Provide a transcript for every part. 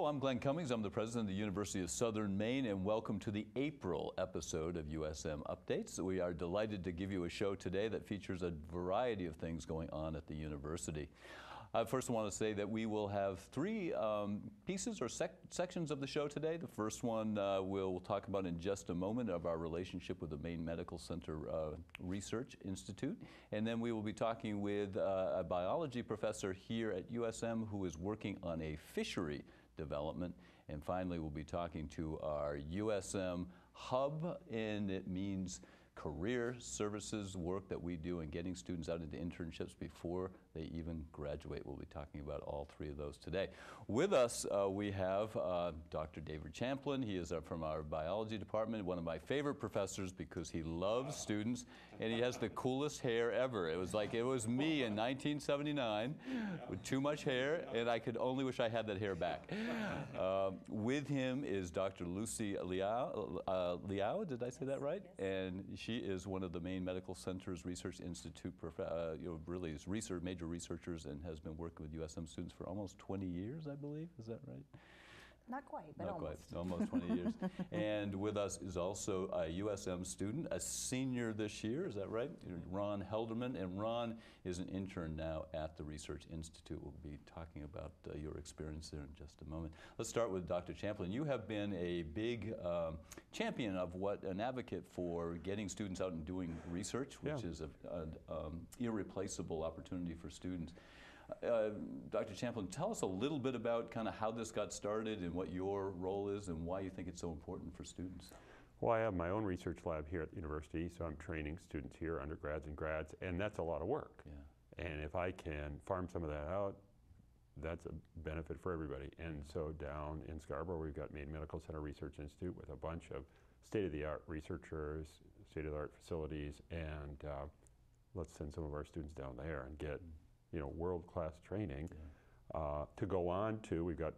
Hello, I'm Glenn Cummings. I'm the president of the University of Southern Maine, and welcome to the April episode of USM Updates. We are delighted to give you a show today that features a variety of things going on at the university. I first want to say that we will have three pieces or sections of the show today. The first one we'll talk about in just a moment, of our relationship with the Maine Medical Center Research Institute. And then we will be talking with a biology professor here at USM who is working on a fishery development. And finally, we'll be talking to our USM hub, and it means career services work that we do in getting students out into internships before they even graduate. We'll be talking about all three of those today. With us, we have Dr. David Champlin. He is from our biology department, one of my favorite professors because he loves students, and he has the coolest hair ever. It was like it was me in 1979 with too much hair, and I could only wish I had that hair back. With him is Dr. Lucy Liao. Did I say that right? Yes. And she is one of the Maine Medical Center's Research Institute, really is major researchers, and has been working with USM students for almost 20 years, I believe. Is that right? Not quite, but almost. Not quite, almost 20 years. And with us is also a USM student, a senior this year, is that right? Ron Helderman, and Ron is an intern now at the Research Institute. We'll be talking about your experience there in just a moment. Let's start with Dr. Champlin. You have been a big champion of an advocate for getting students out and doing research, which is an irreplaceable opportunity for students. Dr. Champlin, tell us a little bit about kind of how this got started and what your role is and why you think it's so important for students. Well, I have my own research lab here at the university, so I'm training students here, undergrads and grads, and that's a lot of work. Yeah. And if I can farm some of that out, that's a benefit for everybody. And so down in Scarborough, we've got Maine Medical Center Research Institute with a bunch of state-of-the-art researchers, state-of-the-art facilities, and let's send some of our students down there and get world-class training to go on to. We've got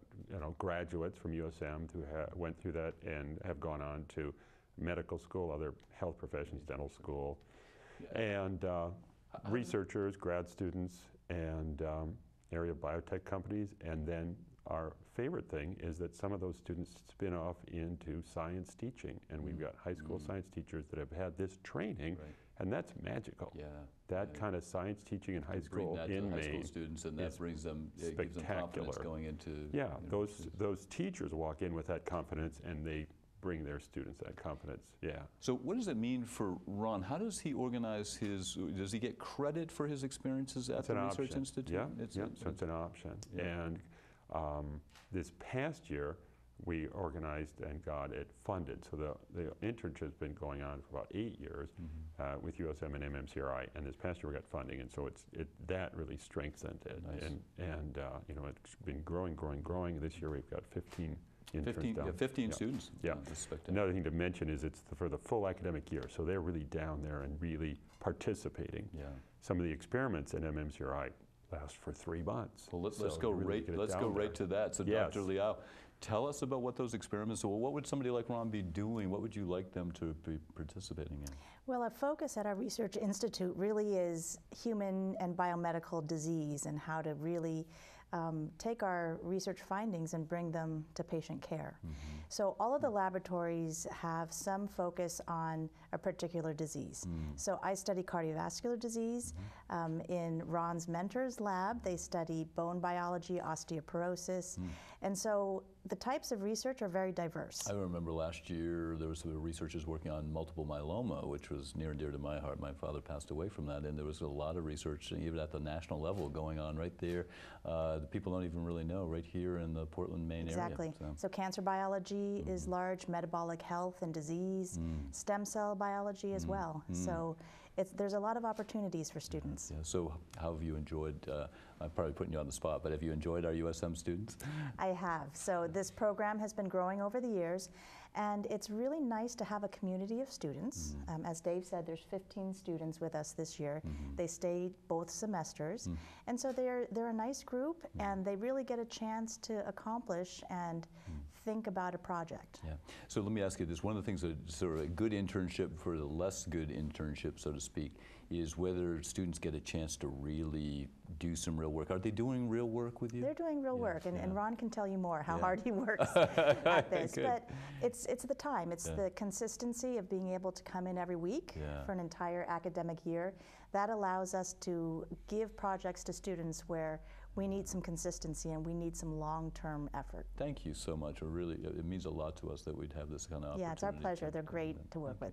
graduates from USM who went through that and have gone on to medical school, other health professions, dental school, and researchers, grad students, and area biotech companies. And then our favorite thing is that some of those students spin off into science teaching, and we've got high school science teachers that have had this training, and that's magical. Yeah, that kind of science teaching in high school in Maine. High school students, and that brings them, it gives them confidence going into. Yeah, those teachers walk in with that confidence, and they bring their students that confidence. Yeah. So what does it mean for Ron? How does he organize his? Does he get credit for his experiences at the Research Institute? Yeah, so it's an option. And this past year, we organized and got it funded. So the internship's been going on for about 8 years with USM and MMCRI, and this past year we got funding, and so that really strengthened it. Nice. And it's been growing. This year we've got 15 interns. 15 students. Yeah. Another thing to mention is it's for the full academic year, so they're really down there and really participating. Yeah. Some of the experiments at MMCRI last for 3 months. Well, let's go right to that. So yes. Dr. Liao, tell us about what those experiments are. Well, what would somebody like Ron be doing? What would you like them to be participating in? Well, our focus at our research institute really is human and biomedical disease and how to really take our research findings and bring them to patient care. So all of the laboratories have some focus on a particular disease. So I study cardiovascular disease. In Ron's mentor's lab, they study bone biology, osteoporosis, and so the types of research are very diverse. I remember last year there was some researchers working on multiple myeloma, which was near and dear to my heart. My father passed away from that, and there was a lot of research, even at the national level, going on right there. The people don't even really know right here in the Portland, Maine area. Exactly. So cancer biology is large, metabolic health and disease, stem cell biology as well. So there's a lot of opportunities for students. Yeah. So how have you enjoyed, I'm probably putting you on the spot, but have you enjoyed our USM students? I have. So this program has been growing over the years, and it's really nice to have a community of students. As Dave said, there's 15 students with us this year. They stayed both semesters, and so they're a nice group, and they really get a chance to accomplish and think about a project. Yeah. So let me ask you this. One of the things that sort of a good internship for the less good internship, so to speak, is whether students get a chance to really do some real work. Are they doing real work with you? They're doing real work, and Ron can tell you more how hard he works at this. But it's the time. It's the consistency of being able to come in every week for an entire academic year. That allows us to give projects to students where we need some consistency and we need some long-term effort. Thank you so much. It means a lot to us that we'd have this kind of opportunity. Yeah, it's our pleasure. They're great to work with.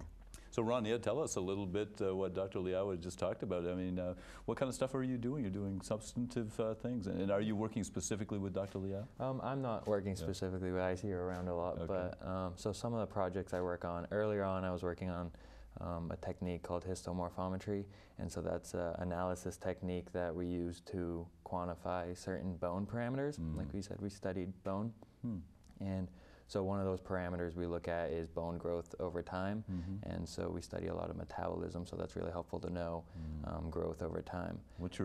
So Ron, tell us a little bit what Dr. Liao just talked about. I mean, what kind of stuff are you doing? You're doing substantive things, and are you working specifically with Dr. Liao? I'm not working specifically, but I see her around a lot. Okay. But so some of the projects I work on, earlier on I was working on a technique called histomorphometry, and so that's an analysis technique that we use to quantify certain bone parameters. Like we said, we studied bone. And so one of those parameters we look at is bone growth over time, and so we study a lot of metabolism, so that's really helpful to know growth over time. What's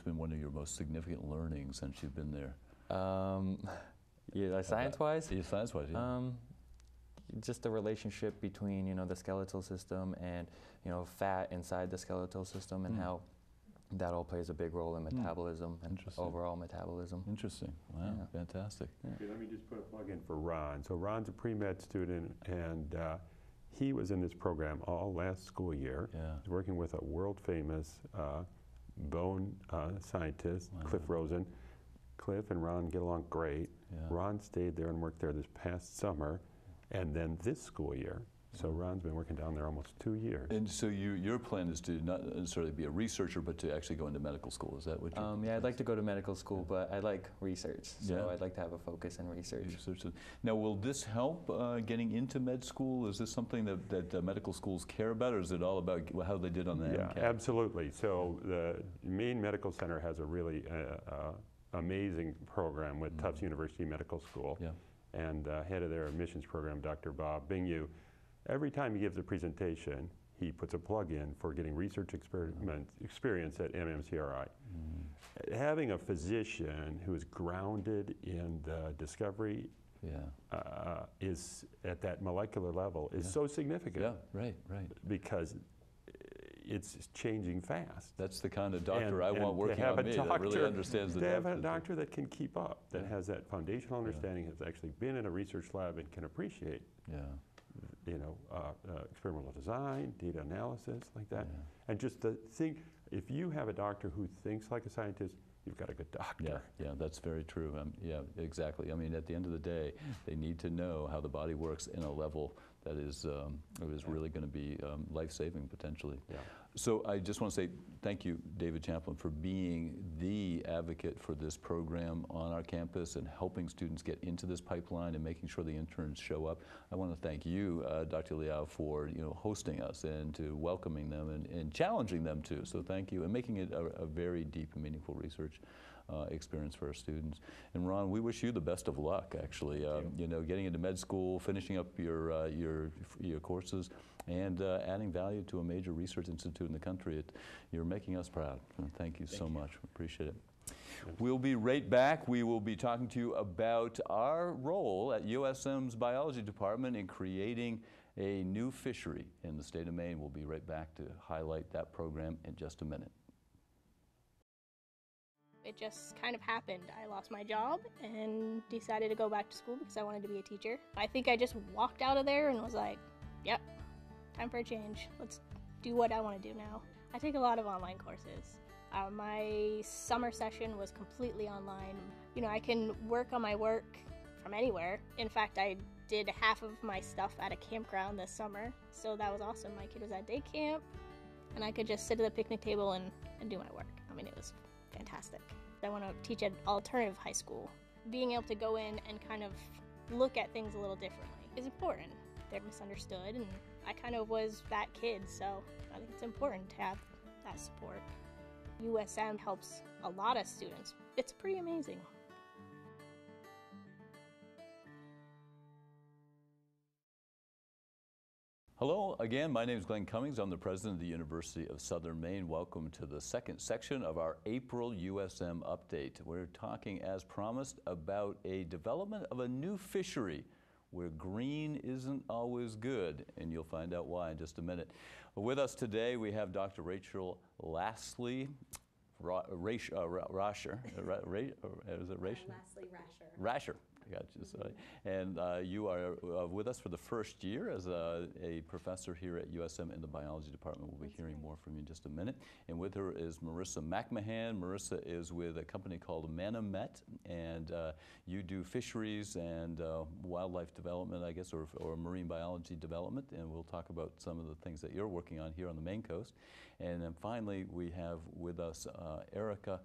been one of your most significant learnings since you've been there? Science-wise? Yeah, science-wise, just the relationship between, the skeletal system and, fat inside the skeletal system, and how that all plays a big role in metabolism and overall metabolism. Interesting. Wow, fantastic. Yeah. Okay, let me just put a plug in for Ron. So Ron's a pre-med student, and he was in this program all last school year. Yeah. He's working with a world-famous bone scientist, Cliff Rosen. Cliff and Ron get along great. Yeah. Ron stayed there and worked there this past summer, and then this school year. So Ron's been working down there almost 2 years. And so your plan is to not necessarily be a researcher, but to actually go into medical school. Is that what you I'd like to go to medical school, but I like research. So I'd like to have a focus in research. Now, will this help getting into med school? Is this something that medical schools care about, or is it all about how they did on the MCAT? Yeah, absolutely. So the Maine Medical Center has a really amazing program with Tufts University Medical School. Yeah. And the head of their admissions program, Dr. Bob Bing-Yu, every time he gives a presentation, he puts a plug in for getting research experience at MMCRI. Having a physician who is grounded in the discovery is at that molecular level is so significant. Yeah, right. Because it's changing fast. That's the kind of doctor I want working on me that really understands the doctor. To have a doctor that can keep up, that has that foundational understanding, has actually been in a research lab and can appreciate experimental design, data analysis, like that. Yeah. And just the thing, if you have a doctor who thinks like a scientist, you've got a good doctor. Yeah, that's very true. Yeah, exactly. I mean, at the end of the day, they need to know how the body works in a level that is really going to be life-saving, potentially. Yeah. So I just want to say thank you, David Champlin, for being the advocate for this program on our campus and helping students get into this pipeline and making sure the interns show up. I want to thank you, Dr. Liao, for hosting us and to welcoming them and challenging them, too. So thank you, and making it a very deep and meaningful research experience for our students. And Ron, we wish you the best of luck, actually, getting into med school, finishing up your courses, and adding value to a major research institute in the country. You're making us proud. And thank you so much. Appreciate it. We'll be right back. We will be talking to you about our role at USM's biology department in creating a new fishery in the state of Maine. We'll be right back to highlight that program in just a minute. It just kind of happened. I lost my job and decided to go back to school because I wanted to be a teacher. I think I just walked out of there and was like, yep, time for a change. Let's do what I want to do now. I take a lot of online courses. My summer session was completely online. I can work on my work from anywhere. In fact, I did half of my stuff at a campground this summer, so that was awesome. My kid was at day camp, and I could just sit at the picnic table and do my work. I mean, it was fantastic. I want to teach at alternative high school. Being able to go in and kind of look at things a little differently is important. They're misunderstood, and I kind of was that kid, so I think it's important to have that support. USM helps a lot of students. It's pretty amazing. Hello again, my name is Glenn Cummings. I'm the president of the University of Southern Maine. Welcome to the second section of our April USM update. We're talking, as promised, about a development of a new fishery where green isn't always good, and you'll find out why in just a minute. With us today, we have Dr. Rachel Lasley-Rasher Rasher, is it Rasher? Lasley-Rasher. Rasher, gotcha. Mm-hmm. And you are with us for the first year as a professor here at USM in the biology department. We'll be hearing more from you in just a minute. And with her is Marissa McMahon. Marissa is with a company called Manomet, and you do fisheries and wildlife development, I guess, or marine biology development. And we'll talk about some of the things that you're working on here on the Maine coast. And then finally, we have with us Erica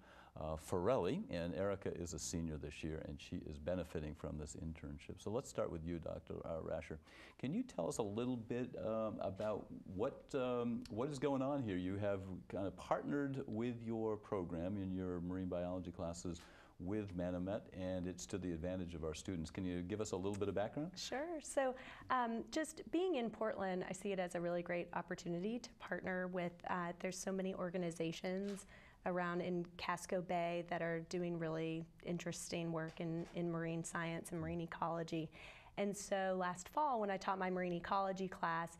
Ferrelli, and Erica is a senior this year, and she is benefiting from this internship. So let's start with you, Dr. Rasher. Can you tell us a little bit about what is going on here? You have kind of partnered with your program in your marine biology classes with Manomet, and it's to the advantage of our students. Can you give us a little bit of background? Sure. So just being in Portland, I see it as a really great opportunity to partner with, there's so many organizations around in Casco Bay that are doing really interesting work in marine science and marine ecology. And so last fall, when I taught my marine ecology class,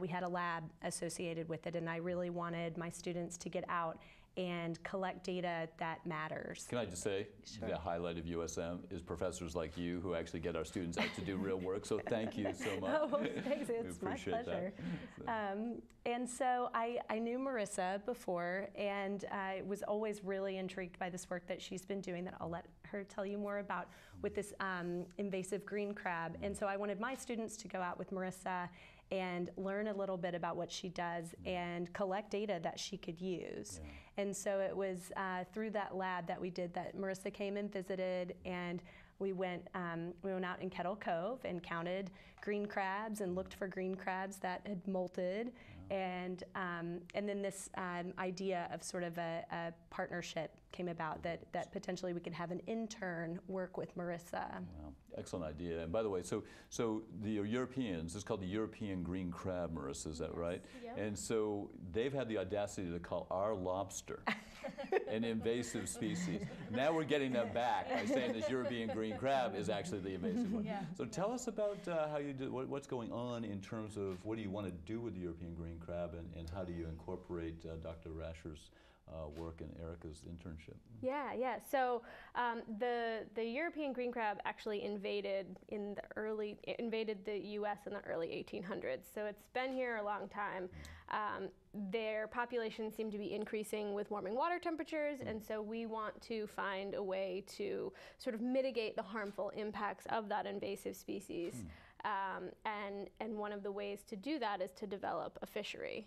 we had a lab associated with it, and I really wanted my students to get out and collect data that matters. Can I just say, the highlight of USM is professors like you who actually get our students out to do real work, so thank you so much. Oh, well, thanks, it's my pleasure. And so I knew Marissa before, and I was always really intrigued by this work that she's been doing that I'll let her tell you more about with this invasive green crab. And so I wanted my students to go out with Marissa and learn a little bit about what she does and collect data that she could use. Yeah. And so it was through that lab that we did that. Marissa came and visited, and we went out in Kettle Cove and counted green crabs and looked for green crabs that had molted. Yeah. And then this idea of sort of a partnership came about that potentially we could have an intern work with Marissa. Wow. Excellent idea. And by the way, so the Europeans, it's called the European green crab, Marissa, is that right? Yep. And so they've had the audacity to call our lobster an invasive species. Now we're getting them back by saying this European green crab is actually the invasive one. Yeah. So tell us about how you do, what's going on in terms of what do you want to do with the European green crab, and how do you incorporate Dr. Rasher's work in Erica's internship. Yeah. So the European green crab actually invaded the U.S. in the early 1800s. So it's been here a long time. Their populations seem to be increasing with warming water temperatures, and so we want to find a way to sort of mitigate the harmful impacts of that invasive species. And one of the ways to do that is to develop a fishery.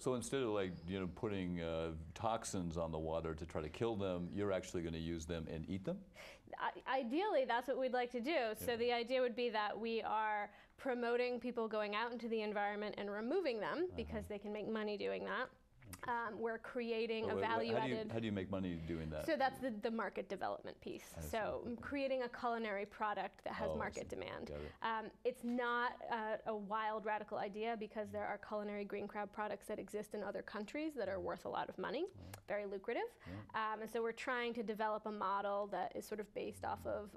So instead of putting toxins on the water to try to kill them, you're actually going to use them and eat them? Ideally, that's what we'd like to do. Yeah. So the idea would be that we are promoting people going out into the environment and removing them because they can make money doing that. We're creating a value-added... How do you make money doing that? So that's the market development piece. So creating a culinary product that has market demand. It. It's not a wild, radical idea, because there are culinary green crab products that exist in other countries that are worth a lot of money, very lucrative. Yeah. And so we're trying to develop a model that is sort of based off of,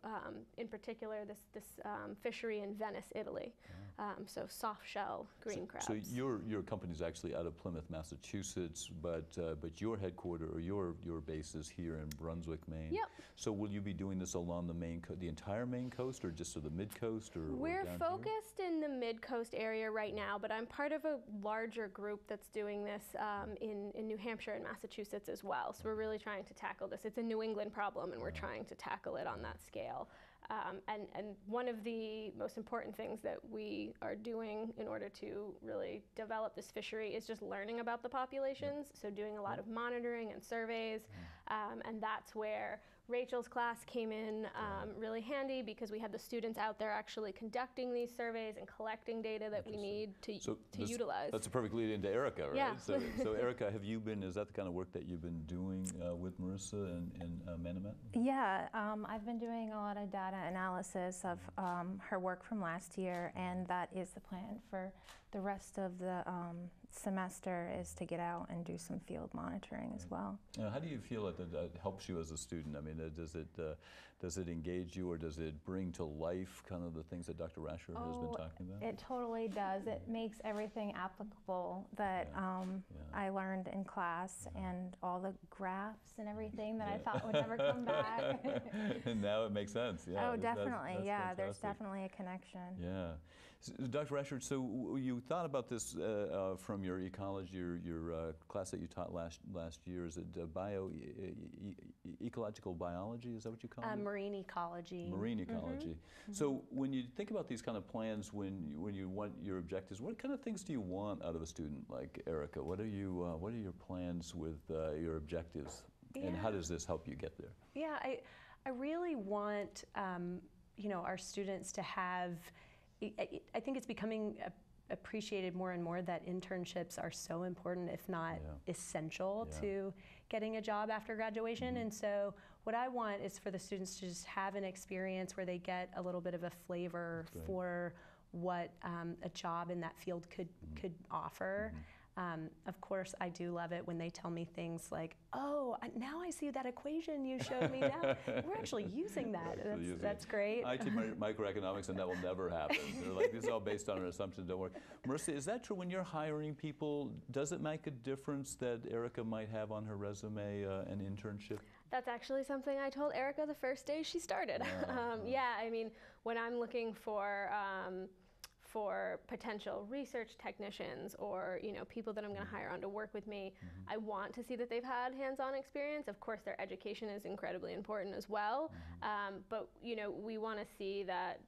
in particular, this fishery in Venice, Italy. Yeah. So soft-shell green crabs. So your company's actually out of Plymouth, Massachusetts. But your headquarters or your base is here in Brunswick, Maine. Yep. So will you be doing this along the entire Maine coast, or just to the mid coast, or we're focused in the mid coast area right now? But I'm part of a larger group that's doing this in New Hampshire and Massachusetts as well. So we're really trying to tackle this. It's a New England problem, and we're trying to tackle it on that scale. And one of the most important things that we are doing in order to really develop this fishery is just learning about the populations, so doing a lot of monitoring and surveys, and that's where Rachel's class came in really handy, because we had the students out there actually conducting these surveys and collecting data that we need to utilize. That's a perfect lead into Erica, right? Yeah. So Erica, is that the kind of work that you've been doing with Marissa and Manomet? Yeah, I've been doing a lot of data analysis of her work from last year, and that is the plan for the rest of the semester is to get out and do some field monitoring as well. Now, how do you feel that helps you as a student? I mean, does it engage you, or does it bring to life kind of the things that Dr. Rasher has been talking about? It totally does. It makes everything applicable that I learned in class, and all the graphs and everything that I thought would never come back. And now it makes sense. Yeah. Oh, definitely. That's fantastic. There's definitely a connection. Yeah. So, Dr. Rasher, so you thought about this from your ecology, your class that you taught last year. Is it ecological biology? Is that what you call it? Marine ecology. Marine ecology. Mm-hmm. So when you think about these kind of plans, when you want your objectives, what kind of things do you want out of a student like Erica? What are your plans with your objectives, and how does this help you get there? Yeah, I really want you know, our students to have. I think it's becoming appreciated more and more that internships are so important, if not essential, to getting a job after graduation. Mm-hmm. And so what I want is for the students to just have an experience where they get a little bit of a flavor for what a job in that field could offer. Mm-hmm. Of course, I do love it when they tell me things like, "Oh, now I see that equation you showed me. Now we're actually using that. That's great." I teach microeconomics, and that will never happen. They're like, "This is all based on an assumption. Don't worry." Marissa, is that true when you're hiring people? Does it make a difference that Erica might have on her resume an internship? That's actually something I told Erica the first day she started. Yeah, I mean, when I'm looking for potential research technicians, or people that I'm going to hire on to work with me, I want to see that they've had hands-on experience. Of course, their education is incredibly important as well, but we want to see that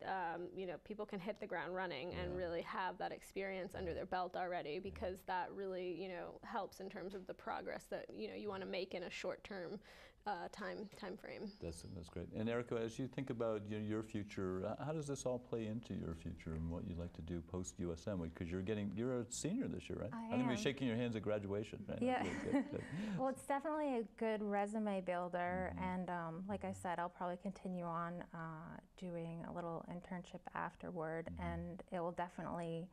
people can hit the ground running and really have that experience under their belt already, because that really helps in terms of the progress that you want to make in a short-term time frame. That's great. And Erica, as you think about your future, how does this all play into your future and what you'd like to do post USM? Because you're a senior this year, right? I am. I think you're shaking your hands at graduation, right? Yeah. Well, it's definitely a good resume builder, and like I said, I'll probably continue on doing a little internship afterward, and it will definitely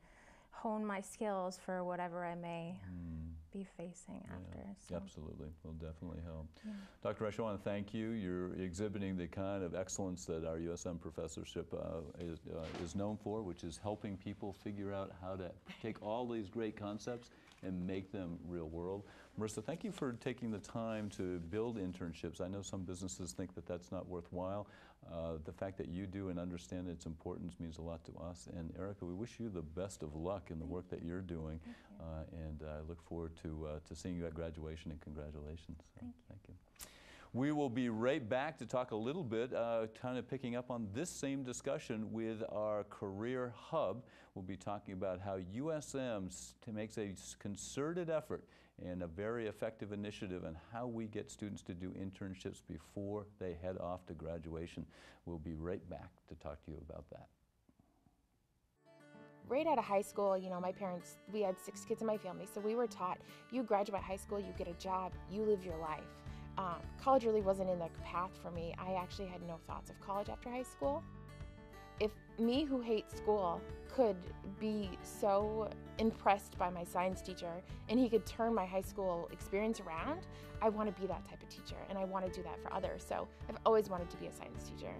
hone my skills for whatever I may be facing after. So. Absolutely, will definitely help. Yeah. Dr. Rasher, I want to thank you. You're exhibiting the kind of excellence that our USM professorship is known for, which is helping people figure out how to take all these great concepts and make them real world. Marissa, thank you for taking the time to build internships. I know some businesses think that that's not worthwhile. The fact that you do and understand its importance means a lot to us. And Erica, we wish you the best of luck in the work that you're doing. Thank you. And I look forward to seeing you at graduation, and congratulations. Thank you. Thank you. We will be right back to talk a little bit, kind of picking up on this same discussion with our Career Hub. We'll be talking about how USM makes a concerted effort and a very effective initiative, and how we get students to do internships before they head off to graduation. We'll be right back to talk to you about that. Right out of high school, my parents, we had 6 kids in my family, so we were taught, you graduate high school, you get a job, you live your life. College really wasn't in the path for me. I actually had no thoughts of college after high school. If me, who hates school, could be so impressed by my science teacher and he could turn my high school experience around, I want to be that type of teacher, and I want to do that for others. So I've always wanted to be a science teacher.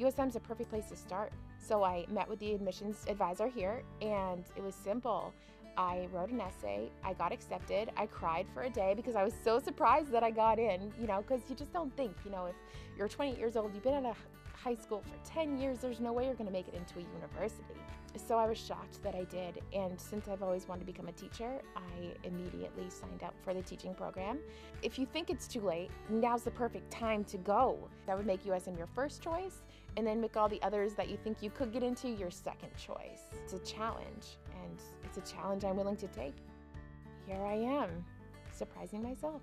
USM's a perfect place to start. So I met with the admissions advisor here, and it was simple. I wrote an essay, I got accepted, I cried for a day because I was so surprised that I got in, because you just don't think, if you're 28 years old, you've been at a high school for 10 years, there's no way you're going to make it into a university. So I was shocked that I did, and since I've always wanted to become a teacher, I immediately signed up for the teaching program. If you think it's too late, now's the perfect time to go. That would make USM your first choice, and then make all the others that you think you could get into your second choice. It's a challenge, and it's a challenge I'm willing to take. Here I am, surprising myself.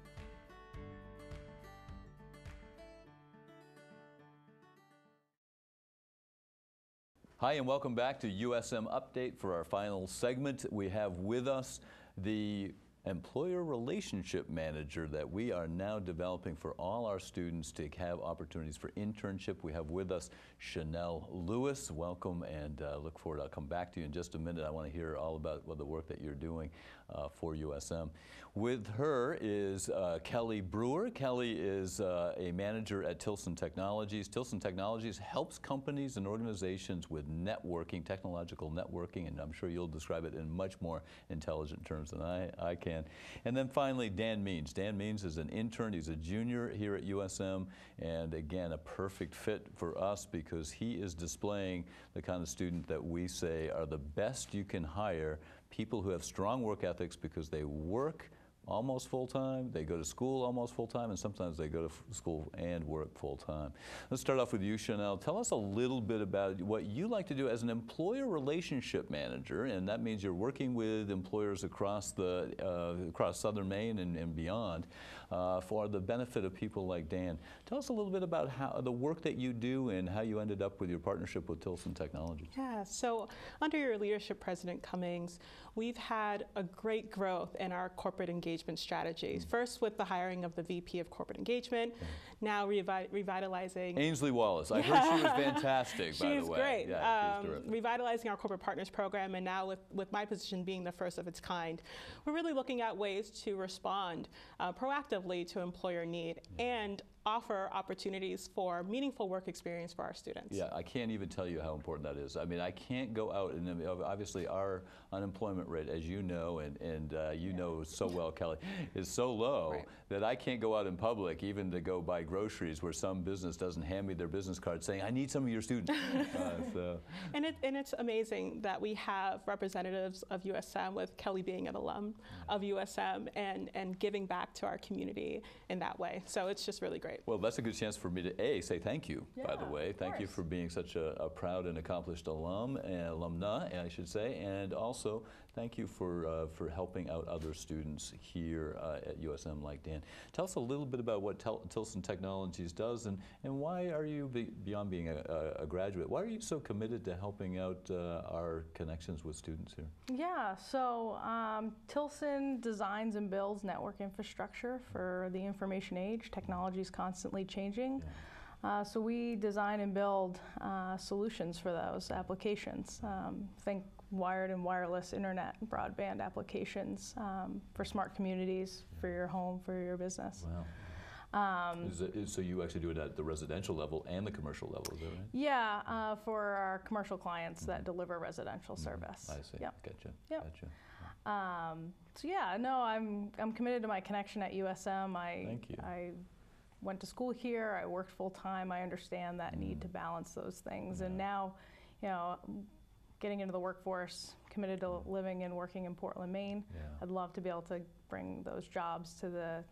Hi, and welcome back to USM Update. For our final segment, we have with us the employer relationship manager that we are now developing for all our students to have opportunities for internship. We have with us Chanel Lewis. Welcome, and look forward. I'll come back to you in just a minute. I want to hear all about the work that you're doing for USM. With her is Kelly Brewer. Kelly is a manager at Tilson Technologies. Tilson Technologies helps companies and organizations with networking, technological networking, and I'm sure you'll describe it in much more intelligent terms than I can. And then finally, Dan Means. Dan Means is an intern. He's a junior here at USM, and again, a perfect fit for us because he is displaying the kind of student that we say are the best you can hire, people who have strong work ethics because they work almost full-time, they go to school almost full-time, and sometimes they go to school and work full-time. Let's start off with you, Chanel. Tell us a little bit about what you like to do as an employer relationship manager, and that means you're working with employers across the across Southern Maine and beyond for the benefit of people like Dan. Tell us a little bit about how the work that you do and how you ended up with your partnership with Tilson Technologies. Yeah, so under your leadership, President Cummings, we've had a great growth in our corporate engagement strategies. First with the hiring of the VP of Corporate Engagement, now revitalizing... Ainsley Wallace. I heard she was fantastic, by the way. She's great. Yeah, she's revitalizing our Corporate Partners Program, and now with my position being the first of its kind, we're really looking at ways to respond proactively to employer need and offer opportunities for meaningful work experience for our students. Yeah, I can't even tell you how important that is. I mean, I can't go out and obviously our unemployment rate, as you know, and you know so well, Kelly, is so low that I can't go out in public even to go buy groceries where some business doesn't hand me their business card saying, I need some of your students. And it's amazing that we have representatives of USM, with Kelly being an alum of USM, and giving back to our community in that way. So it's just really great. Well, that's a good chance for me to say thank you, by the way. Thank you for being such a proud and accomplished alum, alumna, I should say, and also thank you for helping out other students here at USM like Dan. Tell us a little bit about what Tilson Technologies does, and why are you, beyond being a graduate, why are you so committed to helping out our connections with students here? Yeah, so Tilson designs and builds network infrastructure for the information age. Technology is constantly changing. So we design and build solutions for those applications. Think wired and wireless internet, broadband applications for smart communities, for your home, for your business. Wow. So you actually do it at the residential level and the commercial level, is that right? Yeah, for our commercial clients that deliver residential service. I see. Yep. Gotcha. Yep. Gotcha. So yeah, no, I'm committed to my connection at USM. I went to school here. I worked full time. I understand that need to balance those things. Yeah. And now, you know, getting into the workforce, committed to living and working in Portland, Maine. Yeah. I'd love to be able to bring those jobs to the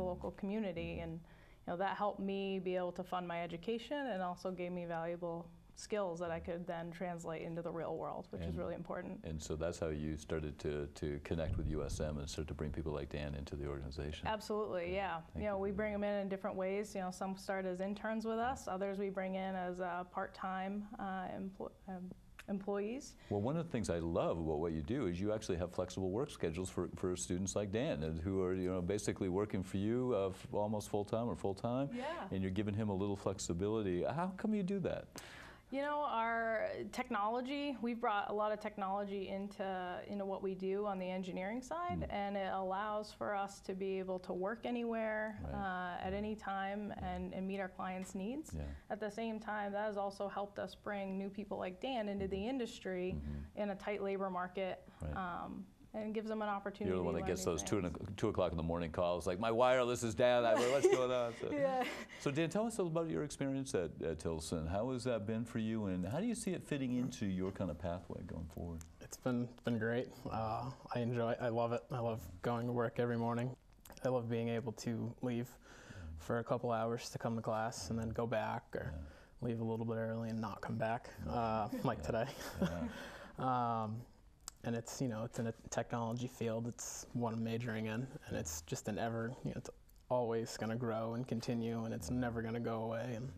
local community, and you know, that helped me be able to fund my education and also gave me valuable skills that I could then translate into the real world, which is really important. And so that's how you started to connect with USM and start to bring people like Dan into the organization. Absolutely, yeah. You know, we bring them in different ways. You know, some start as interns with us, others we bring in as part-time employees. Well, one of the things I love about what you do is you actually have flexible work schedules for students like Dan, and who are, you know, basically working for you almost full-time or full-time, and you're giving him a little flexibility. How come you do that? You know, our technology, we've brought a lot of technology into what we do on the engineering side, and it allows for us to be able to work anywhere at any time and meet our clients' needs. Yeah. At the same time, that has also helped us bring new people like Dan into the industry in a tight labor market. Right. And gives them an opportunity. You're the one that gets those 2 o'clock in the morning calls, like, my wireless is down, what's going on? So, so Dan, tell us a little about your experience at Tilson. How has that been for you, and how do you see it fitting into your kind of pathway going forward? It's been great. I love it. I love going to work every morning. I love being able to leave for a couple hours to come to class and then go back, or leave a little bit early and not come back, like today. Yeah. And it's, you know, it's in a technology field. It's what I'm majoring in, and it's just an ever, you know, it's always going to grow and continue, and it's never going to go away. And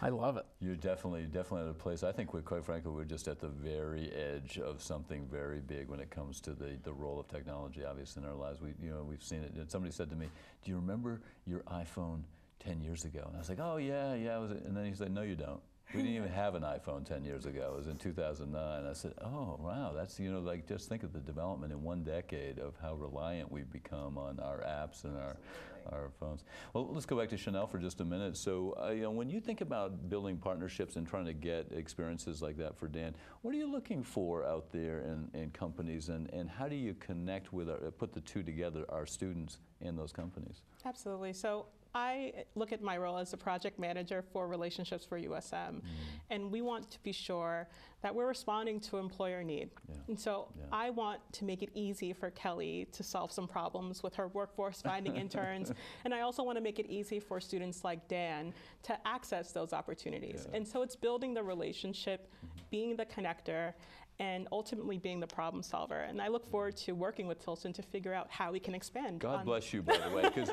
I love it. You're definitely at a place. I think, quite frankly, we're just at the very edge of something very big when it comes to the role of technology, obviously, in our lives. We've seen it. And somebody said to me, "Do you remember your iPhone 10 years ago?" And I was like, "Oh yeah, yeah." And then he said, "No, you don't." We didn't even have an iPhone 10 years ago. It was in 2009. I said, oh, wow, that's, you know, like, just think of the development in one decade of how reliant we've become on our apps and our phones. Well, let's go back to Chanel for just a minute. So, you know, when you think about building partnerships and trying to get experiences like that for Dan, what are you looking for out there in companies, and how do you connect with, put the two together, our students and those companies? Absolutely. So, I look at my role as a project manager for relationships for USM, and we want to be sure that we're responding to employer need. Yeah. And so I want to make it easy for Kelly to solve some problems with her workforce, finding interns, and I also want to make it easy for students like Dan to access those opportunities. Yeah. And so it's building the relationship, being the connector, and ultimately being the problem solver. And I look forward to working with Tilson to figure out how we can expand. God bless you, by the way, because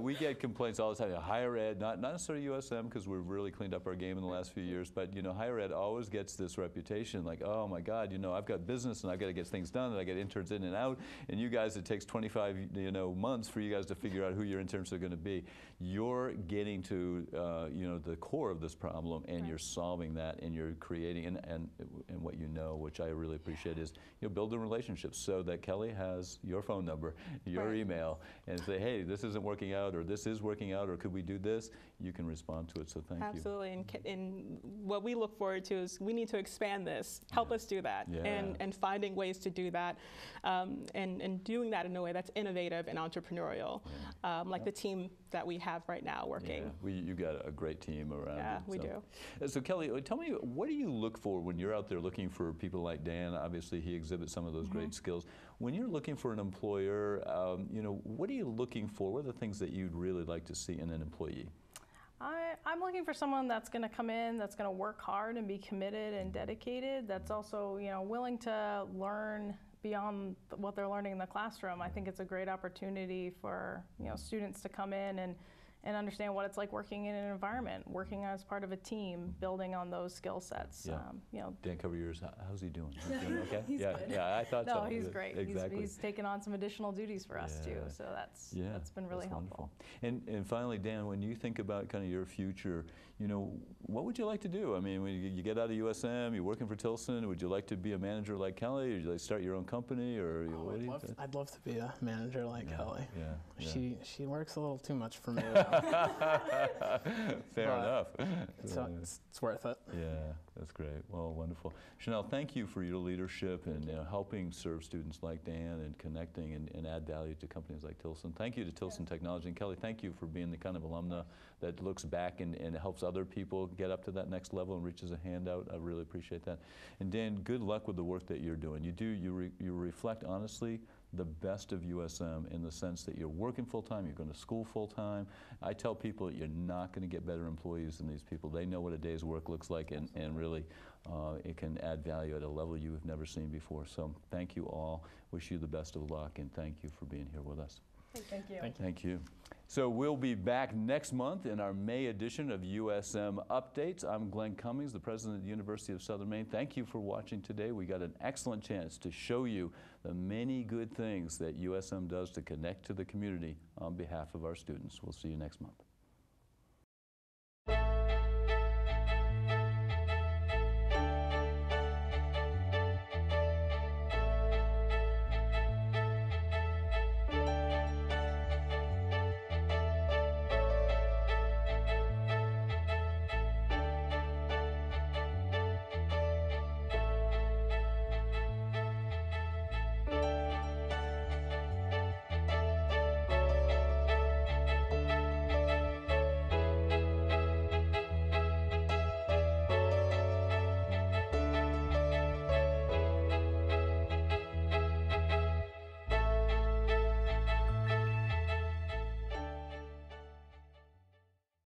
we get complaints all the time. You know, higher ed, not necessarily USM, because we've really cleaned up our game in the last few years, but you know, higher ed always gets this reputation like, oh my God, you know, I've got business and I've got to get things done and I get interns in and out, and you guys, it takes 25 months for you guys to figure out who your interns are going to be. You're getting to you know, the core of this problem, and you're solving that, and you're creating, and what you know, which I really appreciate is, you know, building relationships so that Kelly has your phone number, your email, and say, hey, this isn't working out, or this is working out, or could we do this? You can respond to it, so thank you. Absolutely, and what we look forward to is we need to expand this, help us do that, and finding ways to do that, and doing that in a way that's innovative and entrepreneurial, like the team that we have right now working. Yeah. You got a great team around you. We do. So Kelly, tell me, what do you look for when you're out there looking for people like Dan? Obviously, he exhibits some of those great skills. When you're looking for an employer, you know, what are you looking for? What are the things that you'd really like to see in an employee? I'm looking for someone that's going to come in, that's going to work hard and be committed and dedicated, that's also, you know, willing to learn beyond what they're learning in the classroom. I think it's a great opportunity for, you know, students to come in and understand what it's like working in an environment, working as part of a team, building on those skill sets. Yeah. You know, Dan, cover yours. How's he doing? He's doing okay? He's good. Yeah, I thought so. No, he's great. Exactly. He's taken on some additional duties for us too, so that's been really helpful. Wonderful. And finally, Dan, when you think about kind of your future, you know, what would you like to do? I mean, when you get out of USM, you're working for Tilson, would you like to be a manager like Kelly? Or would you like to start your own company? Or I'd love to be a manager like Kelly. Yeah, yeah. She works a little too much for me. Fair enough. So it's worth it. Yeah, that's great. Well, wonderful. Chanel, thank you for your leadership and helping serve students like Dan and connecting and add value to companies like Tilson. Thank you to Tilson Technology. And Kelly, thank you for being the kind of alumna that looks back and helps other people get up to that next level and reaches a handout. I really appreciate that. And Dan, good luck with the work that you're doing. You reflect honestly the best of USM in the sense that you're working full-time, you're going to school full-time. I tell people that you're not going to get better employees than these people. They know what a day's work looks like, and really it can add value at a level you've never seen before. So thank you all. Wish you the best of luck, and thank you for being here with us. Thank you. Thank you. Thank you. So we'll be back next month in our May edition of USM Updates. I'm Glenn Cummings, the president of the University of Southern Maine. Thank you for watching today. We got an excellent chance to show you the many good things that USM does to connect to the community on behalf of our students. We'll see you next month.